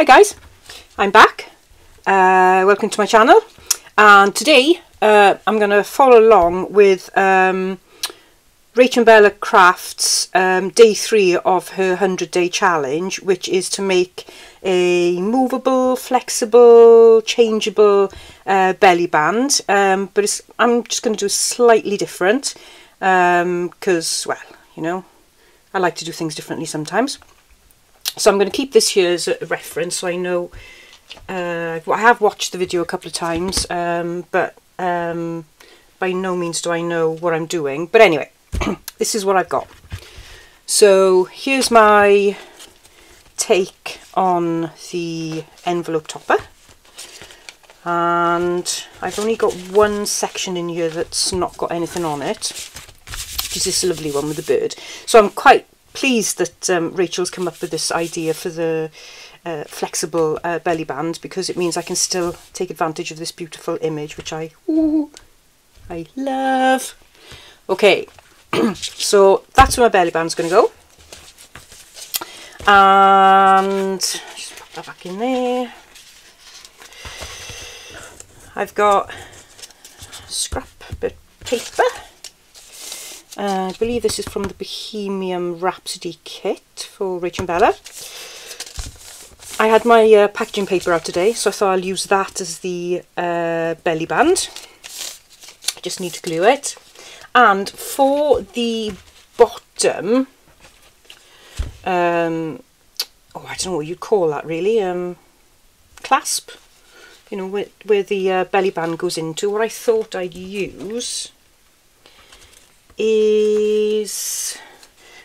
Hi guys, I'm back. Welcome to my channel, and today I'm going to follow along with Rachel and Bella Crafts day 3 of her 100-day challenge, which is to make a movable, flexible, changeable belly band, but I'm just going to do slightly different because, well, you know, I like to do things differently sometimes. So I'm going to keep this here as a reference, so I know I have watched the video a couple of times, but by no means do I know what I'm doing. But anyway, this is what I've got. So here's my take on the envelope topper, and I've only got one section in here that's not got anything on it, which is this lovely one with the bird. So I'm quite pleased that Rachel's come up with this idea for the flexible belly band, because it means I can still take advantage of this beautiful image, which I love. Okay, so that's where my belly band's going to go, and just pop that back in there. I've got a scrap bit of paper. I believe this is from the Bohemian Rhapsody kit for Rachel and Bella. I had my packaging paper out today, so I thought I'll use that as the belly band. I just need to glue it. And for the bottom, oh, I don't know what you'd call that really, clasp, you know, where the belly band goes into. What I thought I'd use is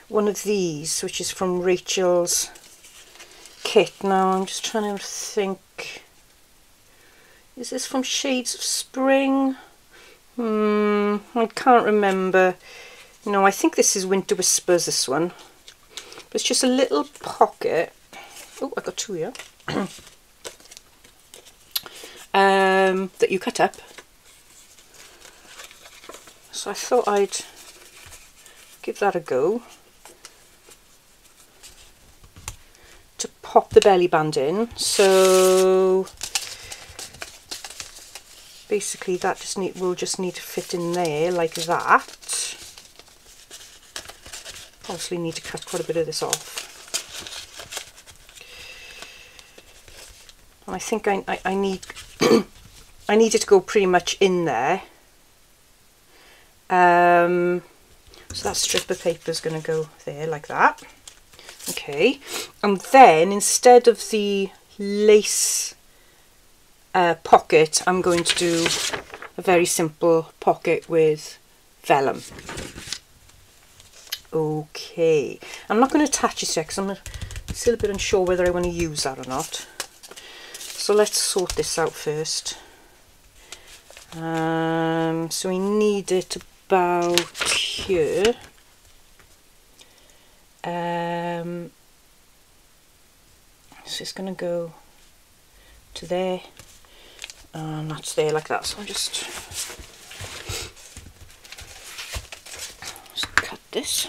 one of these, which is from Rachel's kit. Now I'm just trying to think, is this from Shades of Spring? I can't remember. No, I think this is Winter Whispers, this one. But it's just a little pocket. Oh, I've got two here. That you cut up. So I thought I'd give that a go, to pop the belly band in. So basically that just will just need to fit in there like that. Obviously need to cut quite a bit of this off, and I think I need I need it to go pretty much in there. So that strip of paper is going to go there like that. Okay, and then instead of the lace pocket, I'm going to do a very simple pocket with vellum. Okay, I'm not going to attach this yet because I'm still a bit unsure whether I want to use that or not. So let's sort this out first. So we need it about here. So it's going to go to there, and that's there like that. So I'll just cut this.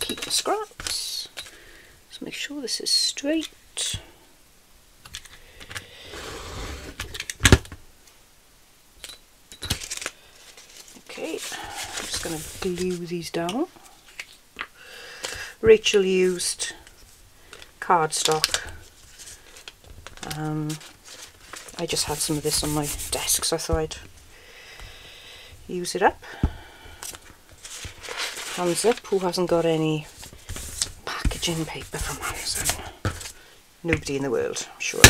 Keep the scraps. Let's make sure this is straight. Glue these down. Rachel used cardstock. I just had some of this on my desk, so I thought I'd use it up. Hands up, who hasn't got any packaging paper from Amazon? Nobody in the world, I'm sure.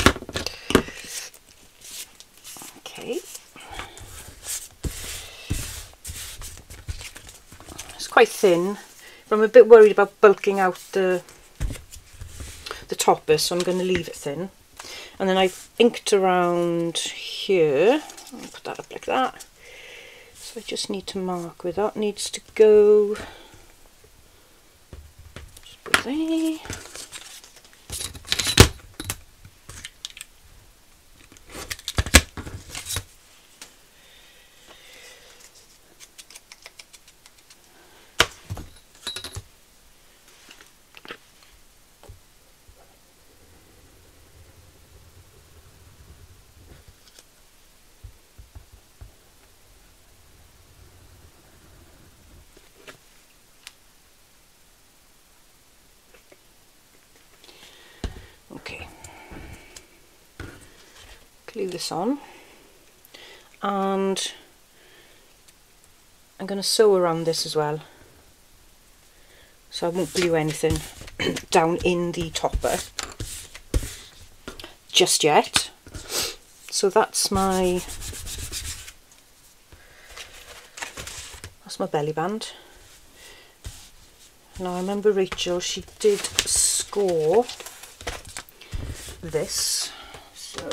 Okay. Quite thin, but I'm a bit worried about bulking out the topper, so I'm going to leave it thin. And then I've inked around here. I'll put that up like that. So I just need to mark where that needs to go. Just put there. glue this on, and I'm going to sew around this as well, so I won't glue anything down in the topper just yet. So that's my belly band. Now I remember Rachel, she did score this, so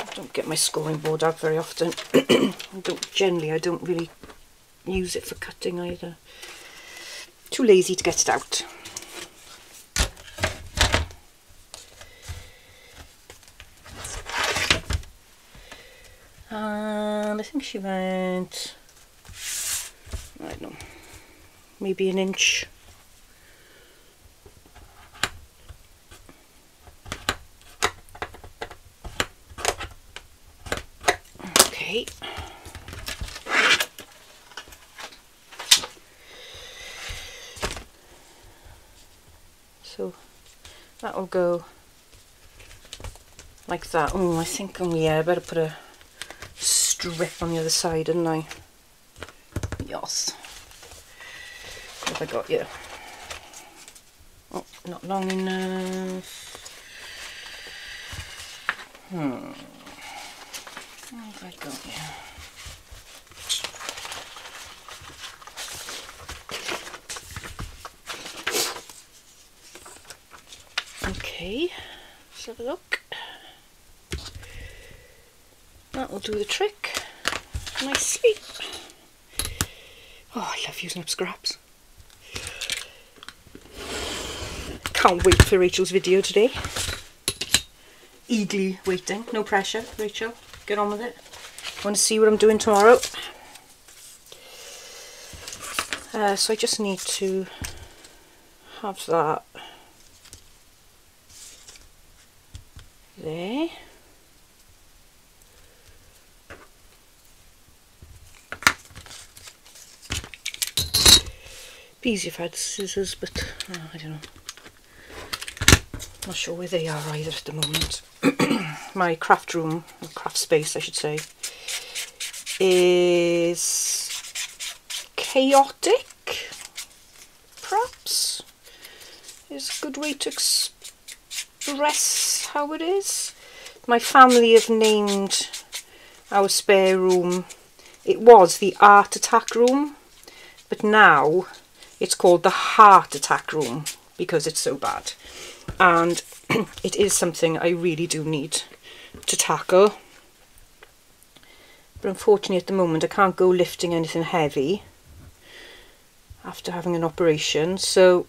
I don't get my scoring board out very often. I don't really use it for cutting either. Too lazy to get it out. And I think she went, I don't know, maybe an inch. Okay. So that will go like that. Oh, I think, oh yeah, I better put a strip on the other side, didn't I? Yes. What have I got here? Oh, not long enough. What have I got here? Okay, let's have a look. That will do the trick nicely. Oh, I love using up scraps. Can't wait for Rachel's video today. Eagerly waiting. No pressure, Rachel. Get on with it. I want to see what I'm doing tomorrow. So I just need to have that there. Be easy if I had scissors, but I don't know. Not sure where they are either at the moment. My craft room, or craft space I should say, is chaotic, perhaps, is a good way to express how it is. My family have named our spare room, it was the Art Attack Room, but now it's called the Heart Attack Room because it's so bad, and it is something I really do need to tackle, but unfortunately at the moment I can't go lifting anything heavy after having an operation, so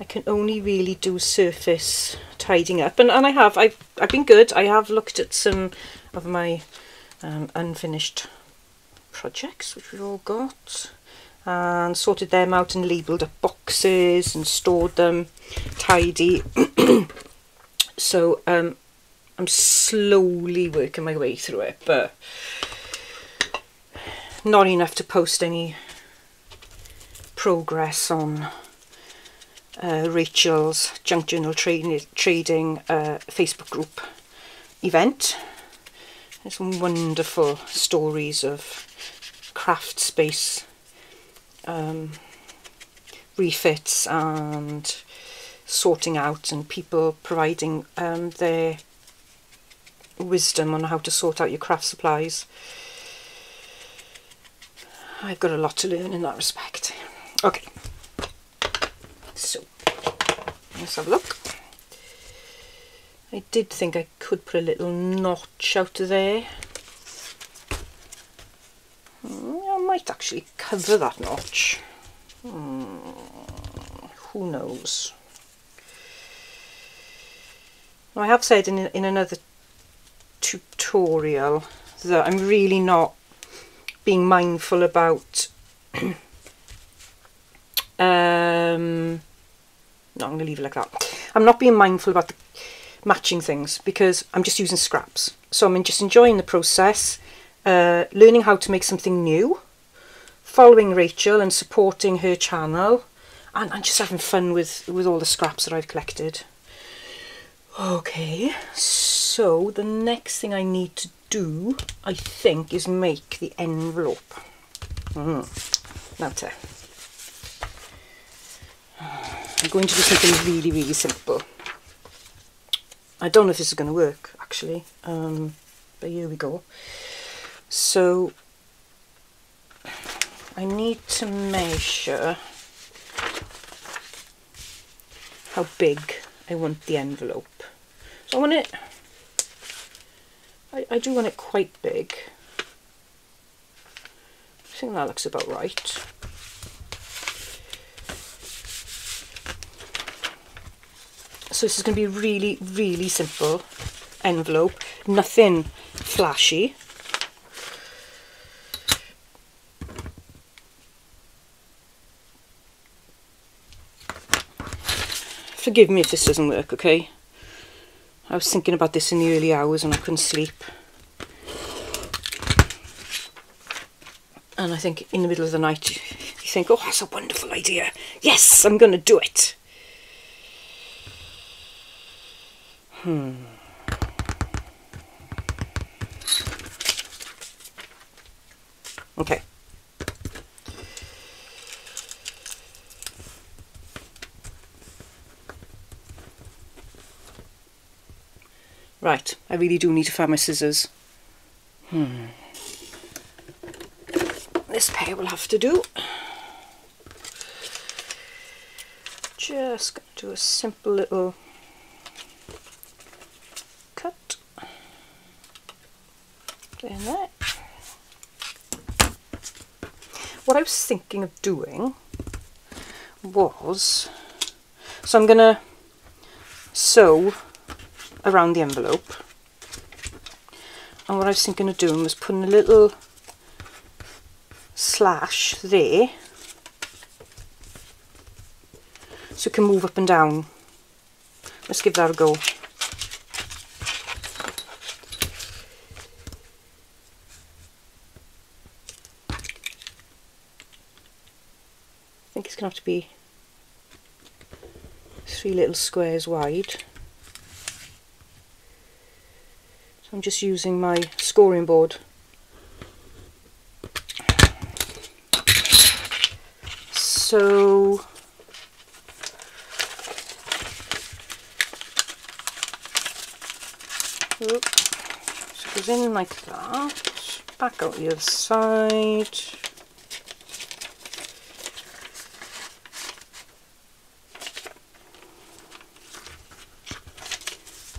I can only really do surface tidying up, and I've been good. I have looked at some of my unfinished projects which we've all got, and sorted them out and labelled up boxes and stored them tidy. So I'm slowly working my way through it, but not enough to post any progress on Rachel's Junk Journal Trading Facebook group event. There's some wonderful stories of craft space refits and sorting out, and people providing their wisdom on how to sort out your craft supplies. I've got a lot to learn in that respect. Okay, so let's have a look. I did think I could put a little notch out of there. I might actually cover that notch. Who knows? Now, I have said in another tutorial that I'm really not being mindful about no, I'm going to leave it like that. I'm not being mindful about the matching things because I'm just using scraps, so I'm just enjoying the process, learning how to make something new following Rachel and supporting her channel, and just having fun with all the scraps that I've collected. Okay, so the next thing I need to do, I think, is make the envelope. Now, I'm going to do something really, really simple. I don't know if this is going to work, actually, but here we go. So, I need to measure how big I want the envelope. So I want it, I do want it quite big. I think that looks about right. So this is going to be really, really simple envelope, nothing flashy. Forgive me if this doesn't work, okay? I was thinking about this in the early hours and I couldn't sleep. And I think in the middle of the night, you think, oh, that's a wonderful idea. Yes, I'm going to do it. Okay. Right, I really do need to find my scissors. This pair will have to do. Just going to do a simple little cut. Doing that. What I was thinking of doing was, so I'm going to sew around the envelope, and what I was thinking of doing was putting a little slash there so it can move up and down. Let's give that a go. I think it's going to have to be 3 little squares wide. I'm just using my scoring board. So it goes in like that, back out the other side.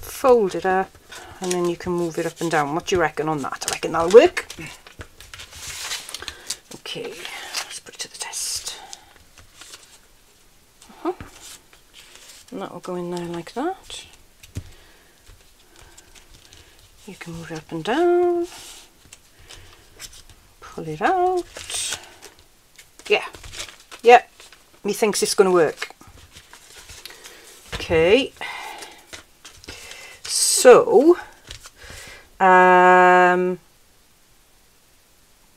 Fold it up. And then you can move it up and down. What do you reckon on that? I reckon that'll work. Okay, let's put it to the test. And that will go in there like that. You can move it up and down. Pull it out. Yeah, he thinks it's going to work. Okay. So,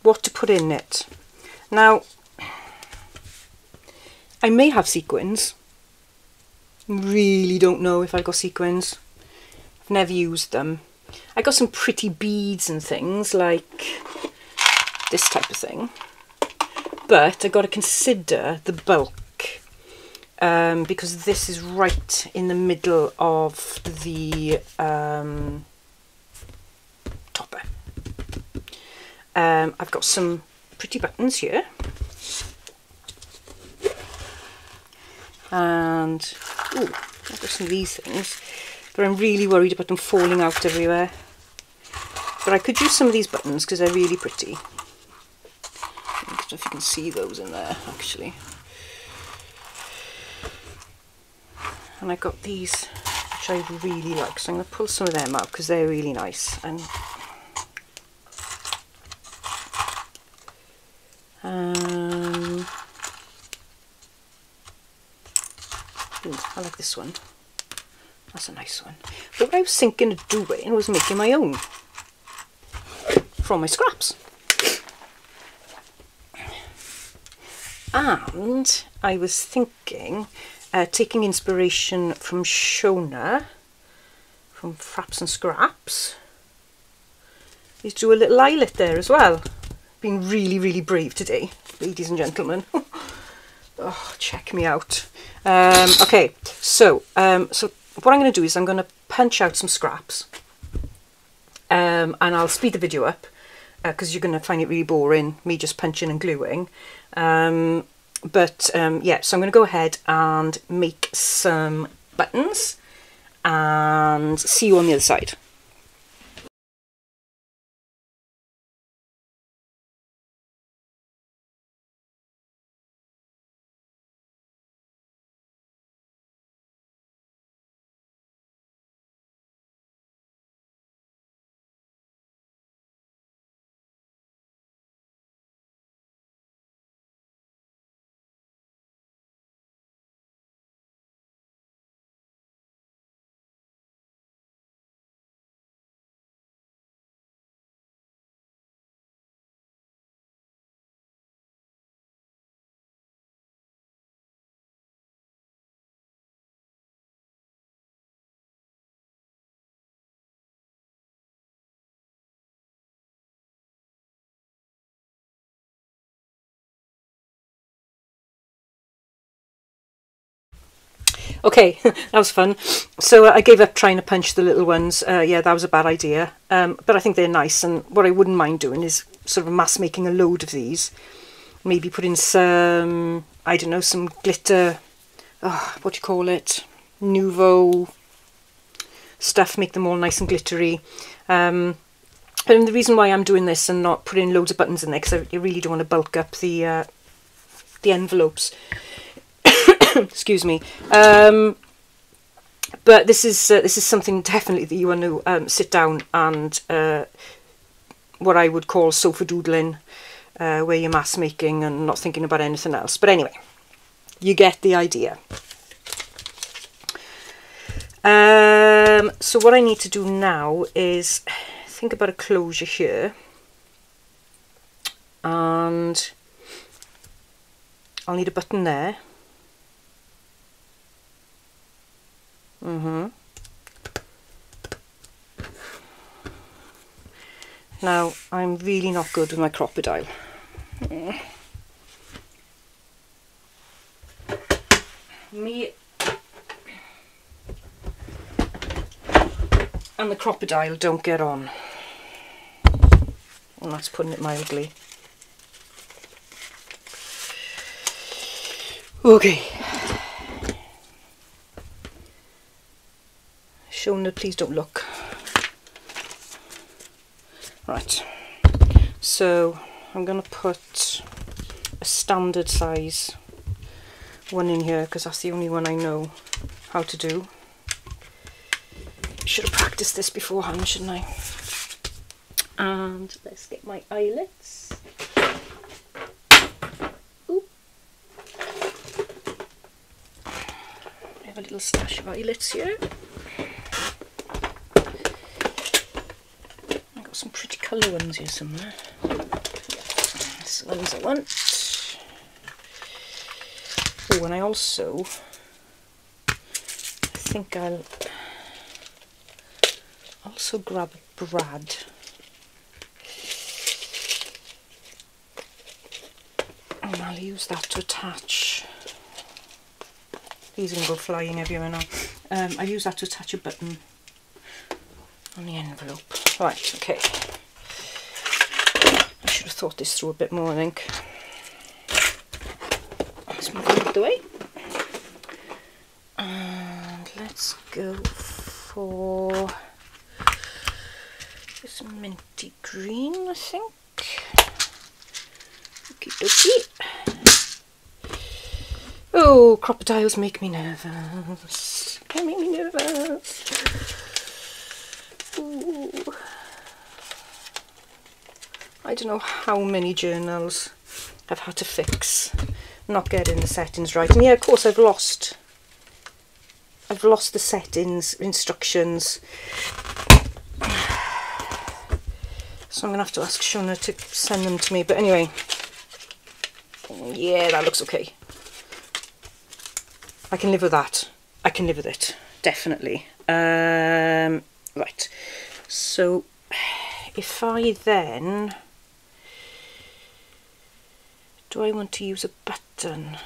what to put in it. Now, I may have sequins. Really don't know if I got sequins. I've never used them. I got some pretty beads and things like this type of thing. But I've got to consider the bulk. Because this is right in the middle of the topper. I've got some pretty buttons here. And, ooh, I've got some of these things. But I'm really worried about them falling out everywhere. But I could use some of these buttons because they're really pretty. I don't know if you can see those in there, actually. And I got these, which I really like, so I'm going to pull some of them out because they're really nice. And I like this one. That's a nice one. But what I was thinking of doing was making my own from my scraps. And I was thinking, taking inspiration from Shona from Fraps and Scraps, is do a little eyelet there as well. Been really brave today, ladies and gentlemen. Oh, check me out. Okay, so so what I'm going to do is I'm going to punch out some scraps, and I'll speed the video up because you're going to find it really boring, me just punching and gluing. Yeah, so I'm going to go ahead and make some buttons and see you on the other side. Okay, that was fun. So I gave up trying to punch the little ones. Yeah, that was a bad idea. But I think they're nice, and what I wouldn't mind doing is sort of mass making a load of these. Maybe put in some, I don't know, some glitter, what do you call it? Nuvo stuff, make them all nice and glittery. And the reason why I'm doing this and not putting loads of buttons in there, because I really don't want to bulk up the envelopes. Excuse me, but this is something definitely that you want to sit down and what I would call sofa doodling, where you're mass making and not thinking about anything else. But anyway, you get the idea. So what I need to do now is think about a closure here, and I'll need a button there. Now, I'm really not good with my crocodile. Me and the crocodile don't get on. And that's putting it mildly. Okay. Shona, please don't look. Right, so I'm going to put a standard size one in here because that's the only one I know how to do. Should have practiced this beforehand, shouldn't I? And let's get my eyelets. Ooh. I have a little stash of eyelets here. Some pretty colour ones here somewhere. That's the ones I want. Oh, and I also think I'll also grab a brad. And I'll use that to attach. These are going to go flying everywhere now. I'll use that to attach a button on the envelope. Right, okay. I should have thought this through a bit more, I think. Let's move out of the way. And let's go for this minty green, I think. Okie dokie. Oh, crocodiles make me nervous. They make me nervous. Ooh. I don't know how many journals I've had to fix, not getting the settings right. And yeah, of course I've lost the settings instructions, so I'm gonna have to ask Shona to send them to me. But anyway, Yeah, that looks okay. I can live with that. I can live with it, definitely. Right, so if I then... Do I want to use a button?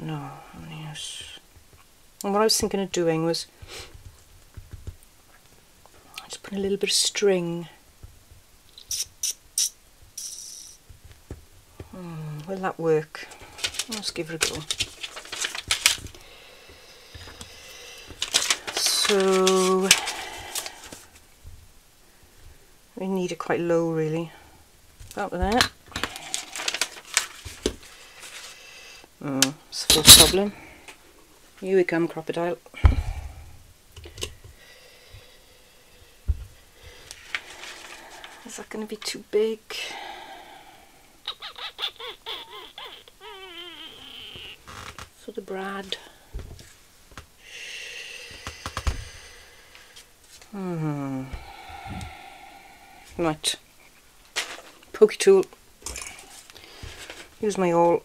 No, I'm going to use... And what I was thinking of doing was... I just put a little bit of string. Will that work? Let's give it a go. So... We need it quite low, really. That with that. It's a full problem. Here we come, crocodile. Is that going to be too big? For the brad. Right. Pokey tool. Use my awl.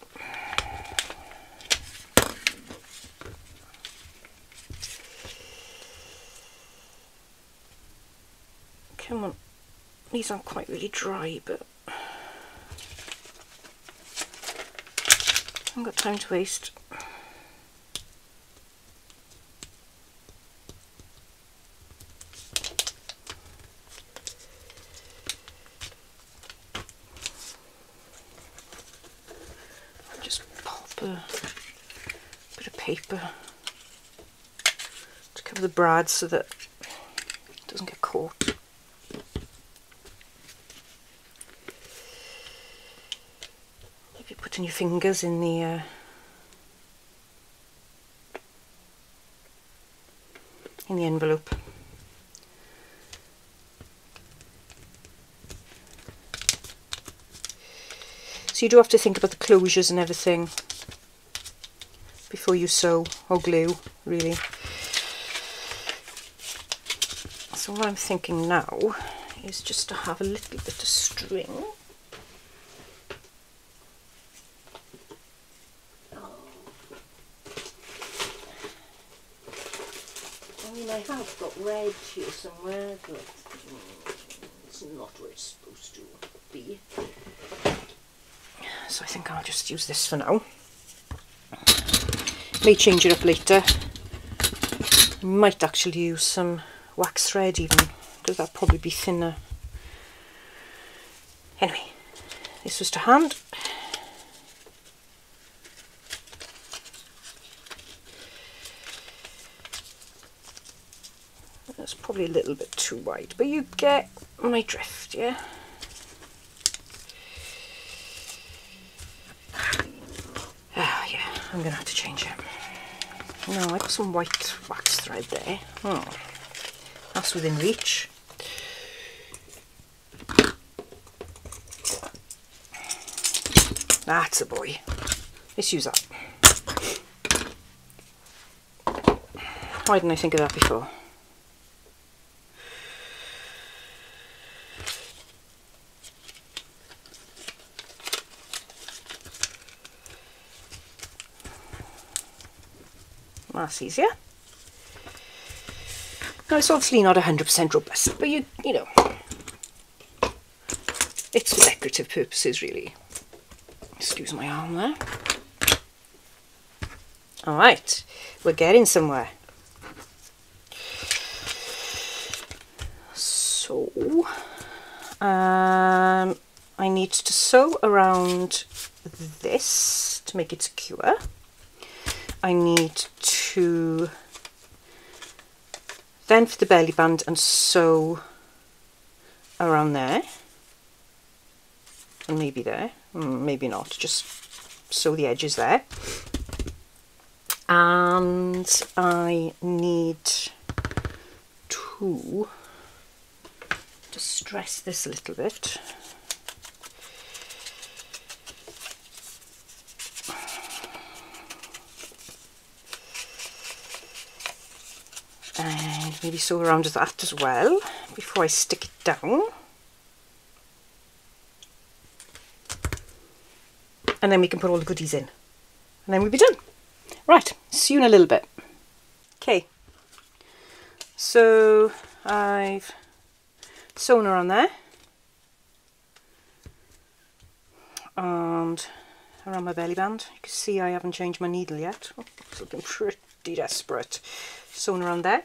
Come on. These aren't quite really dry, but I haven't got time to waste. Just pop a bit of paper to cover the brad so that it doesn't get caught. Your fingers in the envelope. So you do have to think about the closures and everything before you sew or glue, really. So what I'm thinking now is just to have a little bit of string. Red here somewhere, but it's not where it's supposed to be. So I think I'll just use this for now. May change it up later. Might actually use some wax thread even, because that'll probably be thinner. Anyway, this was to hand. Probably a little bit too wide, but you get my drift, yeah? Ah, yeah, I'm gonna have to change it. No, I got some white wax thread there. Oh, that's within reach. That's a boy. Let's use that. Why didn't I think of that before? That's easier. Now it's obviously not 100% robust, but you know, it's for decorative purposes really. Excuse my arm there. All right, we're getting somewhere. So, I need to sew around this to make it secure. I need to then for the belly band and sew around there and maybe there, maybe not, just sew the edges there. And I need to distress this a little bit. And maybe sew around that as well before I stick it down. and then we can put all the goodies in and then we'll be done. Right, see you in a little bit. Okay, so I've sewn her on there and around my belly band. You can see I haven't changed my needle yet. Oh, it's looking pretty desperate. Sewn around there.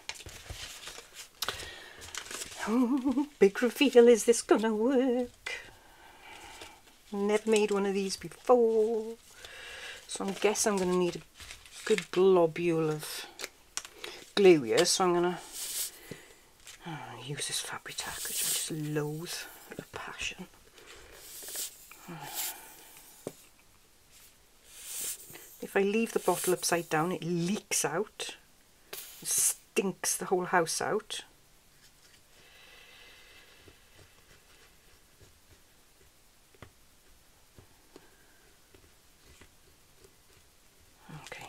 Oh, big reveal, is this gonna work? Never made one of these before, so I guess I'm gonna need a good globule of glue here. So I'm gonna use this fabric tack, which I just loathe with a passion. If I leave the bottle upside down, it leaks out. It stinks the whole house out. Okay,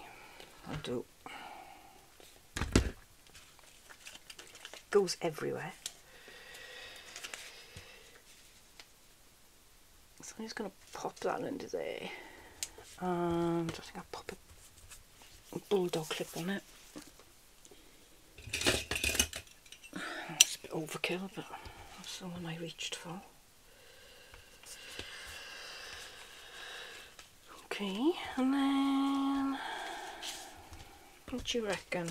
I'll do. It goes everywhere. So I'm just going to pop that into there. I think I'll pop a bulldog clip on it. It's a bit overkill, but that's the one I reached for. Okay, and then what do you reckon?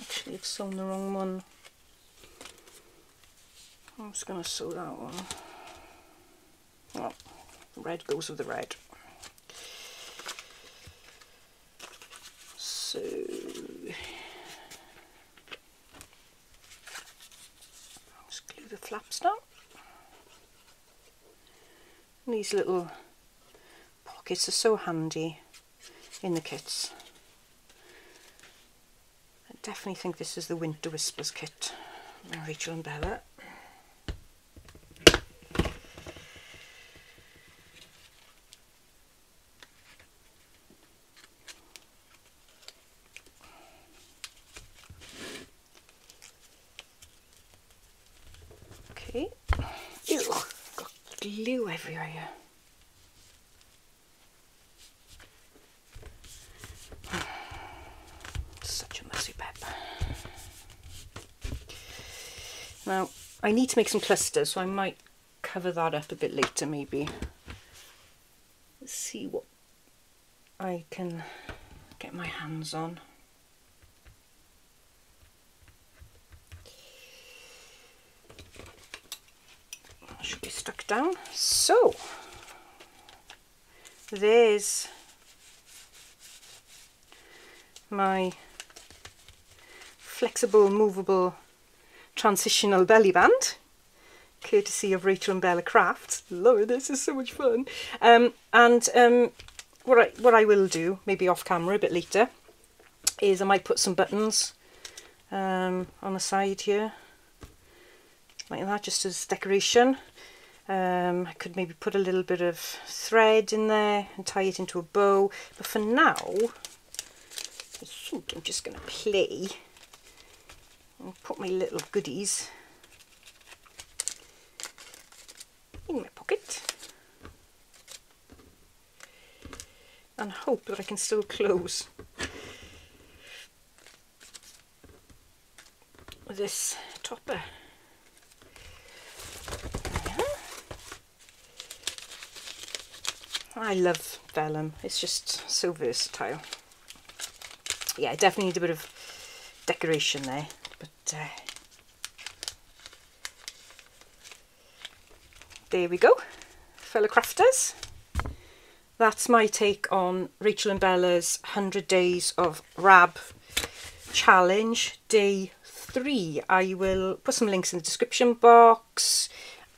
Actually, I've sewn the wrong one. I'm just going to sew that one. Well, red goes with the red. So I'll just glue the flaps down. And these little pockets are so handy in the kits. I definitely think this is the Winter Whispers kit by Rachel and Bella. Glue everywhere. Such a messy pep. Now I need to make some clusters, so I might cover that up a bit later maybe. Let's see what I can get my hands on. Should be stuck down. So there's my flexible, movable, transitional belly band, courtesy of Rachel and Bella Crafts. Love it, this is so much fun. What I will do, maybe off camera a bit later, is I might put some buttons on the side here, like that, just as decoration. I could maybe put a little bit of thread in there and tie it into a bow, but for now I think I'm just going to play and put my little goodies in my pocket and hope that I can still close this topper. I love vellum, it's just so versatile. Yeah, I definitely need a bit of decoration there, but there we go, fellow crafters. That's my take on Rachel and Bella's 100 Days of Rab Challenge, Day 3. I will put some links in the description box.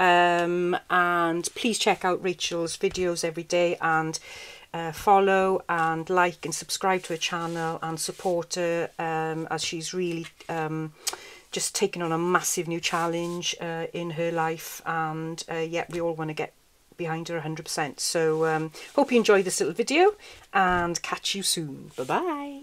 And please check out Rachel's videos every day, and follow and like and subscribe to her channel and support her as she's really just taken on a massive new challenge in her life, and yet we all want to get behind her 100%. So hope you enjoyed this little video and catch you soon. Bye bye.